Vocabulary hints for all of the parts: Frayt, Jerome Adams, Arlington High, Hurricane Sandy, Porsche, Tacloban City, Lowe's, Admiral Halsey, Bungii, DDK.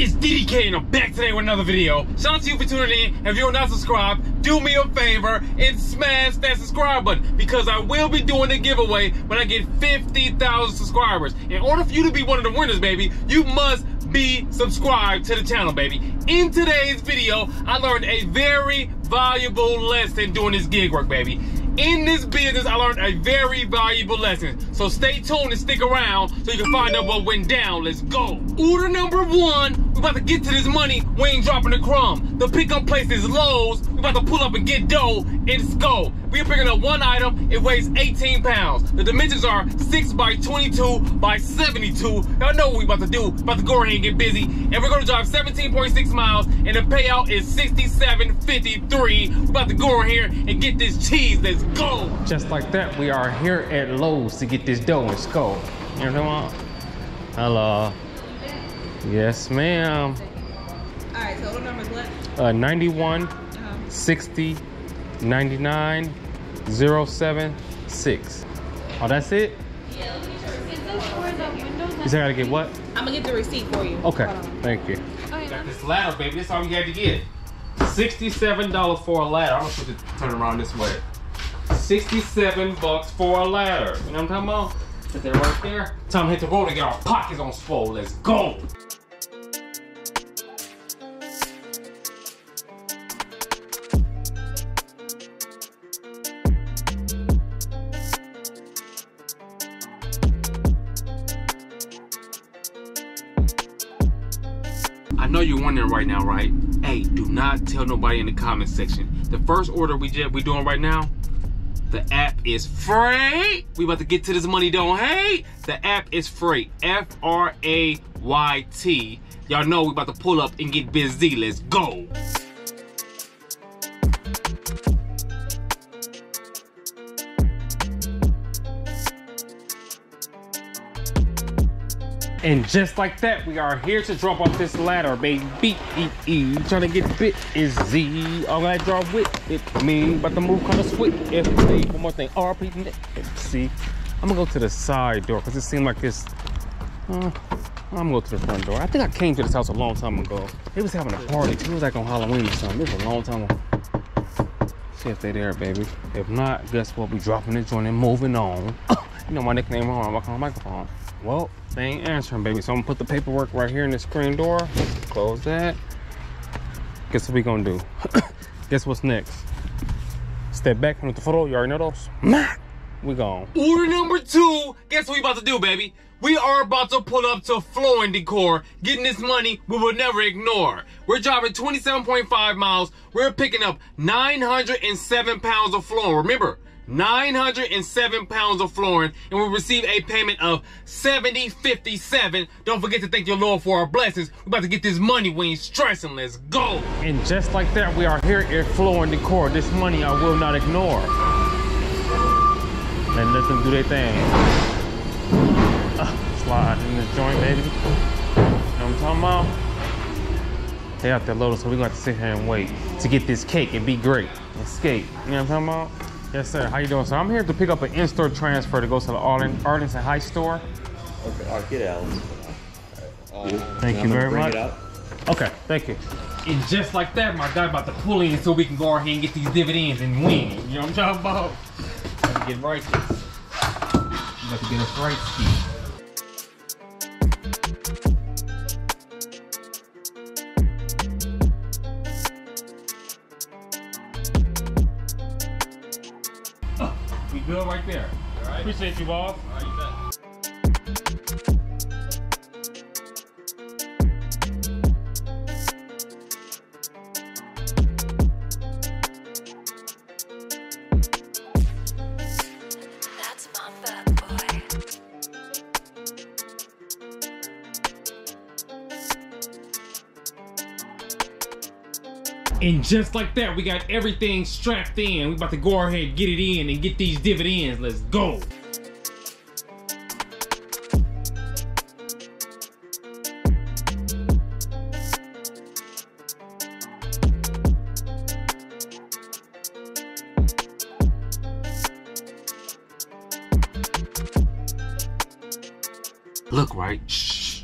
It's DDK and I'm back today with another video. Shout out to you for tuning in. If you're not subscribed, do me a favor and smash that subscribe button, because I will be doing a giveaway when I get 50,000 subscribers. In order for you to be one of the winners, baby, you must be subscribed to the channel, baby. In today's video, I learned a very valuable lesson doing this gig work, baby. In this business, I learned a very valuable lesson. So stay tuned and stick around so you can find out what went down. Let's go. Order number one, we're about to get to this money. We ain't dropping a crumb. The pickup place is Lowe's. We're about to pull up and get dough and go. We're picking up one item. It weighs 18 pounds. The dimensions are 6 by 22 by 72. Y'all know what we about to do. About to go ahead and get busy. And we're gonna drive 17.6 miles and the payout is $67.53. We're about to go in here and get this cheese. Let's go. Just like that, we are here at Lowe's to get this dough and go. You know what? Hello. Yes, ma'am. All right, so what number's left? 91, 60, 99, 07, 6. Oh, that's it? Yeah, let me show you. You said I gotta get what? I'm gonna get the receipt for you. Okay, thank you. Okay, got this ladder, baby. That's all you had to get. $67 for a ladder. I'm gonna put it, turn around this way. 67 bucks for a ladder. You know what I'm talking about? Put that right there. Time to hit the road and get our pockets on full. Let's go. I know you're wondering right now, right? Hey, do not tell nobody in the comment section. The first order we doing right now, the app is free. We about to get to this money, don't hate. The app is free, F-R-A-Y-T. Y'all know we about to pull up and get busy. Let's go. And just like that, we are here to drop off this ladder, baby. B-E-E, trying to get bit is Z. I'm gonna drop with it, me. About to move kind of swift, F-C. One more thing, R-P, F-C. I'm gonna go to the side door, because it seemed like this, I'm gonna go to the front door. I think I came to this house a long time ago. They was having a party, it was like on Halloween or something. It was a long time ago. See if they there, baby. If not, guess what? We dropping this joint and moving on. You know my nickname, I'm walking on the microphone. Well, they ain't answering, baby. So I'm gonna put the paperwork right here in the screen door. Close that. Guess what we gonna do? Guess what's next? Step back from the photo. You already know those. We gone. Order number two. Guess what we about to do, baby? We are about to pull up to Floor & Decor, getting this money we will never ignore. We're driving 27.5 miles. We're picking up 907 pounds of flooring. Remember, 907 pounds of flooring, and we receive a payment of $70.57. Don't forget to thank your Lord for our blessings. We're about to get this money. We ain't stressing. Let's go. And just like that, we are here at Floor & Decor. This money I will not ignore. And let them do their thing. Slide in this joint, baby. You know what I'm talking about? They out there loaded, so we're gonna have to sit here and wait to get this cake and be great. Escape. You know what I'm talking about? Yes, sir. How you doing? So I'm here to pick up an in-store transfer to go to the Arlington High store. Okay, all right, get out. All right. Thank you very much. Okay, thank you. And just like that, my guy about to pull in so we can go ahead and get these dividends and win. You know what I'm talking about? Got to get right. You got to get us right. Ski. We good right there. All right. Appreciate you, boss. All right, you bet. That's my bad boy. And just like that, we got everything strapped in. We about to go ahead and get it in and get these dividends. Let's go. Look, right? Shh,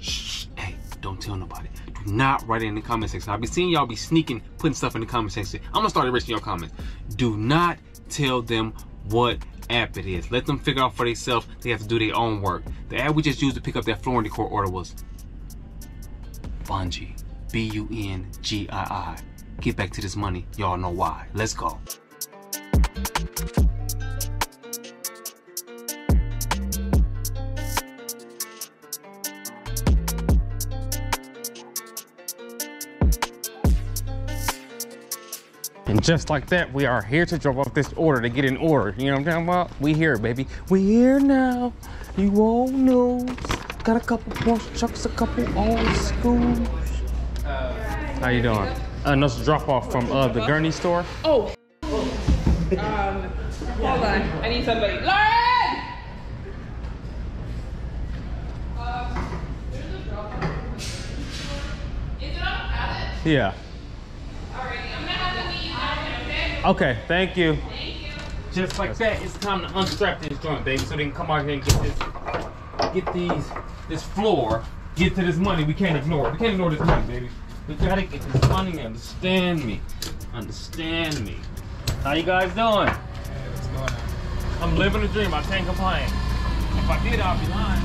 shh, shh. Hey, don't tell nobody. not write it in the comment section. I've been seeing y'all be sneaking, putting stuff in the comment section. I'm gonna start erasing your comments. Do not tell them what app it is. Let them figure out for themselves. They have to do their own work. The app we just used to pick up that Floor and Decor order was Bungii. B-U-N-G-I-I. Get back to this money. Y'all know why. Let's go. And just like that, we are here to drop off this order to get in order. You know what I'm talking about? We here, baby. We here now. You all know. Got a couple Porsche trucks, a couple old schools. How you doing? No, it's a drop off from the Gurney store. Oh. Hold on. I need somebody. Lauren! There's a drop off. Is it on pallet? Yeah. Okay, thank you. Thank you. Just like that, it's time to unstrap this joint, baby, so they can come out here and get this, this floor, get to this money. We can't ignore it. We can't ignore this money, baby. We gotta get this money. Understand me. Understand me. How you guys doing? Hey, what's going on? I'm living a dream. I can't complain. If I did, I'd be lying.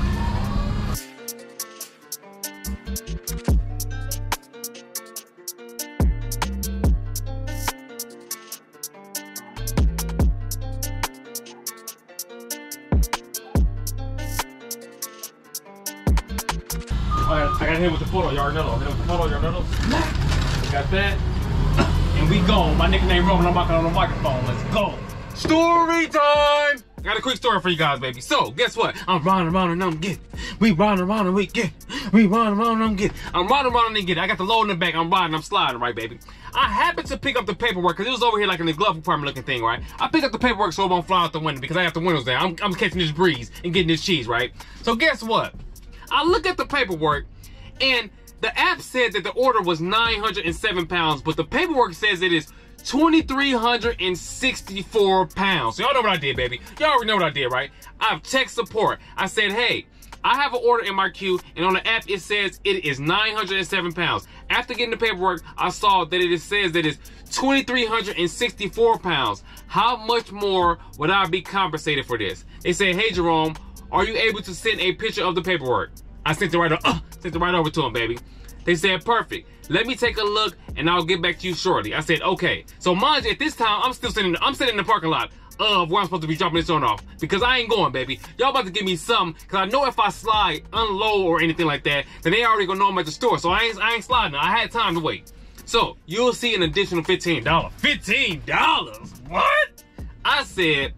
I got hit with the photo yarnello. Got that. And we go. My nickname Roman. I'm knocking on the microphone. Let's go. Story time. I got a quick story for you guys, baby. So guess what? I'm riding around and I'm getting. We riding around and we get. We riding around and I'm getting. I'm riding around and they get. I got the load in the back. I'm riding. I'm sliding, right, baby? I happened to pick up the paperwork because it was over here like in the glove compartment looking thing, right? I picked up the paperwork so it won't fly out the window because I have the windows down. I'm catching this breeze and getting this cheese, right? So guess what? I look at the paperwork and the app said that the order was 907 pounds, but the paperwork says it is 2,364 pounds. So y'all know what I did, baby. Y'all already know what I did, right? I've texted support. I said, hey, I have an order in my queue, and on the app it says it is 907 pounds. After getting the paperwork, I saw that it says that it's 2,364 pounds. How much more would I be compensated for this? They said, hey, Jerome, are you able to send a picture of the paperwork? I sent it right over to him, baby. They said, perfect. Let me take a look and I'll get back to you shortly. I said, okay. So mind you, at this time, I'm still sitting, in the parking lot of where I'm supposed to be dropping this one off because I ain't going, baby. Y'all about to give me something because I know if I slide, unload or anything like that, then they already gonna know I'm at the store. So I ain't sliding. I had time to wait. So you'll see an additional $15. $15? What? I said,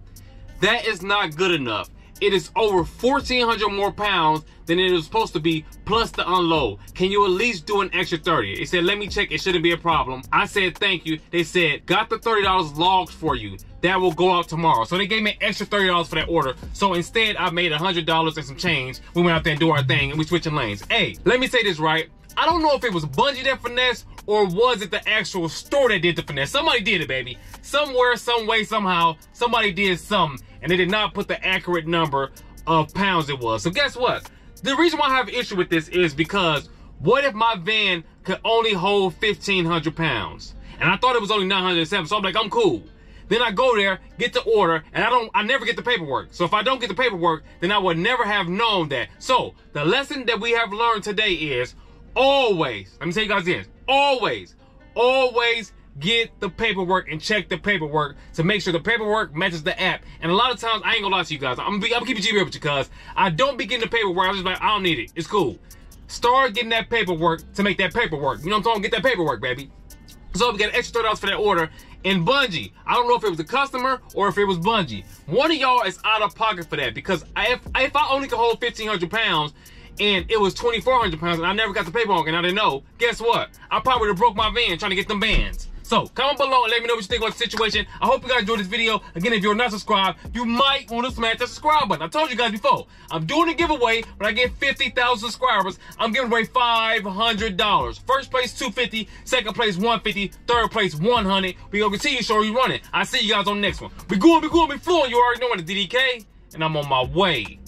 that is not good enough. It is over 1,400 more pounds than it was supposed to be, plus the unload. Can you at least do an extra 30? They said, let me check, it shouldn't be a problem. I said, thank you. They said, got the $30 logged for you. That will go out tomorrow. So they gave me an extra $30 for that order. So instead, I made $100 and some change. We went out there and do our thing and we switching lanes. Hey, let me say this right. I don't know if it was Bungii that finessed or was it the actual store that did the finesse. Somebody did it, baby. Somewhere, some way, somehow, somebody did something. And they did not put the accurate number of pounds it was. So guess what? The reason why I have an issue with this is because what if my van could only hold 1,500 pounds? And I thought it was only 907, so I'm like, I'm cool. Then I go there, get the order, and I never get the paperwork. So if I don't get the paperwork, then I would never have known that. So the lesson that we have learned today is always, let me tell you guys this, always get the paperwork and check the paperwork to make sure the paperwork matches the app. And a lot of times, I ain't gonna lie to you guys. I'm keeping G real with you, cuz I don't be getting the paperwork. I'm just like, I don't need it. It's cool. Start getting that paperwork to make that paperwork. You know what I'm talking? Get that paperwork, baby. So we got an extra $30 for that order. And Bungii, I don't know if it was the customer or if it was Bungii. One of y'all is out of pocket for that because if I only could hold 1,500 pounds, and it was 2,400 pounds, and I never got the paperwork, and I didn't know. Guess what? I probably would've broke my van trying to get them bands. So comment below and let me know what you think about the situation. I hope you guys enjoyed this video. Again, if you're not subscribed, you might want to smash that subscribe button. I told you guys before, I'm doing a giveaway. When I get 50,000 subscribers, I'm giving away $500. First place, $250. Second place, $150. Third place, $100. We gonna continue show you running. I see you guys on the next one. We going, we flowing. You already know I'm the DDK, and I'm on my way.